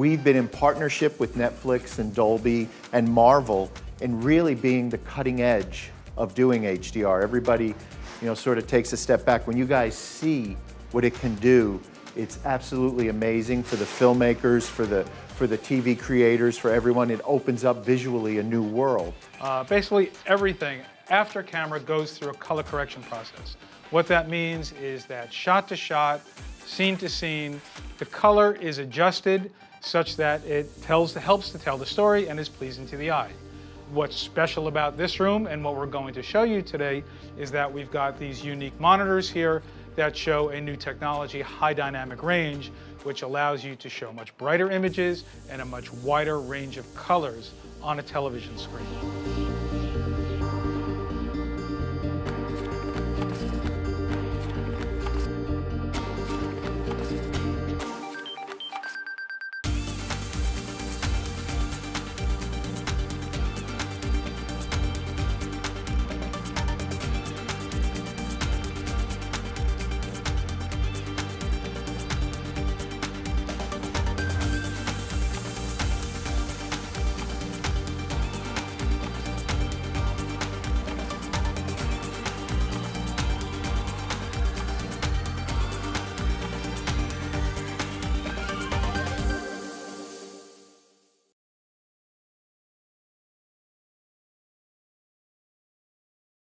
We've been in partnership with Netflix and Dolby and Marvel in really being the cutting edge of doing HDR. Everybody, you know, sort of takes a step back. When you guys see what it can do, it's absolutely amazing for the filmmakers, for the TV creators, for everyone. It opens up visually a new world. Basically everything after camera goes through a color correction process. What that means is that shot to shot, scene to scene, the color is adjusted such that it helps to tell the story and is pleasing to the eye. What's special about this room and what we're going to show you today is that we've got these unique monitors here that show a new technology, high dynamic range, which allows you to show much brighter images and a much wider range of colors on a television screen.